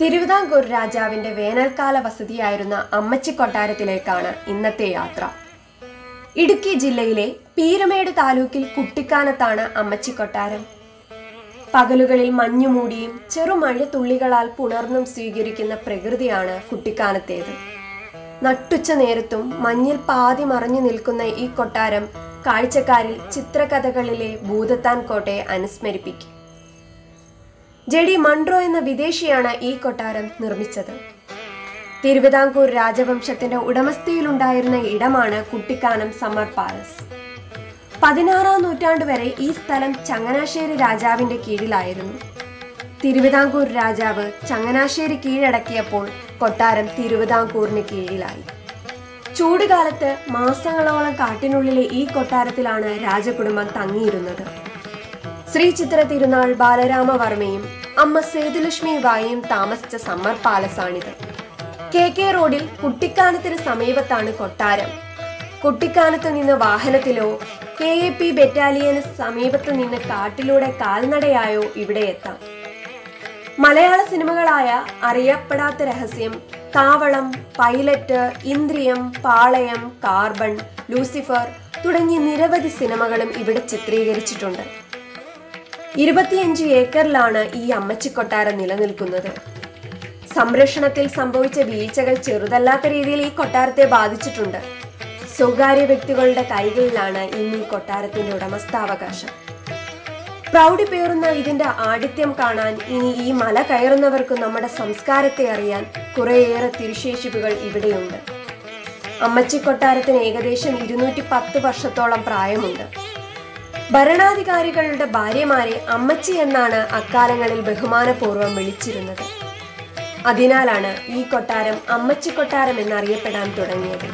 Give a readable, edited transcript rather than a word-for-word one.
തിരുവിതാംകൂർ രാജാവിന്റെ വേനൽക്കാല വസതിയായിരുന്ന അമ്മച്ചി കൊട്ടാരത്തിലേക്കാണ് ഇന്നത്തെ യാത്ര. ഇടുക്കി ജില്ലയിലെ പീരുമേട് താലൂക്കിൽ കുട്ടിക്കാനത്താണ് അമ്മച്ചി കൊട്ടാരം. പകലുകളിൽ മഞ്ഞുമൂടിയും ചെറുമഴത്തുള്ളികളാൽ പുണർന്നും സ്വീകരിക്കുന്ന പ്രകൃതിയാണ് കുട്ടിക്കാനത്തേത്. നട്ടുച്ച നേരത്തും മഞ്ഞിൽ പാതി മറഞ്ഞു നിൽക്കുന്ന ഈ കൊട്ടാരം കാഴ്ചക്കാരിൽ ചിത്രകഥകളിലെ ഭൂതത്താൻ കോട്ടയെ അനുസ്മരിപ്പിക്കും. ജെ.ഡി.മണ്റോ എന്ന വിദേശിയാണ് ഈ കൊട്ടാരം നിർമ്മിച്ചത്. തിരുവിതാംകൂർ രാജവംശത്തിന്റെ ഉടമസ്ഥയിലുണ്ടായിരുന്ന ഇടമാണ് കുട്ടിക്കാനം സമ്മർ പാലസ്. 16-ാം നൂറ്റാണ്ട് വരെ ഈ സ്ഥലം ചങ്ങനാശ്ശേരി രാജാവിന്റെ കീഴിലായിരുന്നു. തിരുവിതാംകൂർ രാജാവ് ചങ്ങനാശ്ശേരി കീഴടക്കിയപ്പോൾ കൊട്ടാരം തിരുവിതാംകൂറിന് കീഴിലായി. ചൂടുകാലത്ത് മാസങ്ങളോളം കാട്ടിനുള്ളിലെ ഈ കൊട്ടാരത്തിലാണ് രാജകുടുംബം തങ്ങിയിരുന്നത്. ശ്രീ ചിത്തിര തിരുന്നാള് ബാലരാമ വര്മയും അമ്മ സേതുലക്ഷ്മീഭായിയും താമസിച്ച സമ്മർ പാലസാണിത്. കെ റോഡിൽ കുട്ടിക്കാനത്തിന് സമീപത്താണ് കൊട്ടാരം. കുട്ടിക്കാനത്ത് നിന്ന് വാഹനത്തിലോ കെപി ബറ്റാലിയന് സമീപത്ത് നിന്ന് കാട്ടിലൂടെ കാൽനടയായോ ഇവിടെ എത്താം. മലയാള സിനിമകളായ Ariyappedatha Rahasyam, Thavalam, Pilot, Indriyam, Palayam, Carbon, Lucifer തുടങ്ങിയ നിരവധി സിനിമകളും ഇവിടെ ചിത്രീകരിച്ചിട്ടുണ്ട്. 25 ഏക്കറിലാണ് ഈ അമ്മച്ചി കൊട്ടാരം നിലനിൽക്കുന്നത്. സംരക്ഷണത്തിൽ സംഭവിച്ച വീഴ്ചകൾ ചെറുതല്ലാത്ത രീതിയിൽ ഈ കൊട്ടാരത്തെ ബാധിച്ചിട്ടുണ്ട്. സ്വകാര്യ വ്യക്തികളുടെ കൈകളിലാണ് ഇന്ന് ഈ കൊട്ടാരത്തിന്റെ ഉടമസ്ഥാവകാശം. പ്രൗഢി പേറുന്ന ഇതിന്റെ ആഢ്യം കാണാൻ ഇനി ഈ മല കയറുന്നവർക്ക് നമ്മുടെ സംസ്കാരത്തെ അറിയാൻ കുറേയേറെ തിരുശേഷിപ്പുകൾ ഇവിടെയുണ്ട്. അമ്മച്ചി കൊട്ടാരത്തിന് ഏകദേശം 210 വർഷത്തോളം പ്രായമുണ്ട്. ഭരണാധികാരികളുടെ ഭാര്യമാരെ അമ്മച്ചി എന്നാണ് അക്കാലങ്ങളിൽ ബഹുമാനപൂർവ്വം വിളിച്ചിരുന്നത്. അതിനാലാണ് ഈ കൊട്ടാരം അമ്മച്ചി കൊട്ടാരം എന്നറിയപ്പെടാൻ തുടങ്ങിയത്.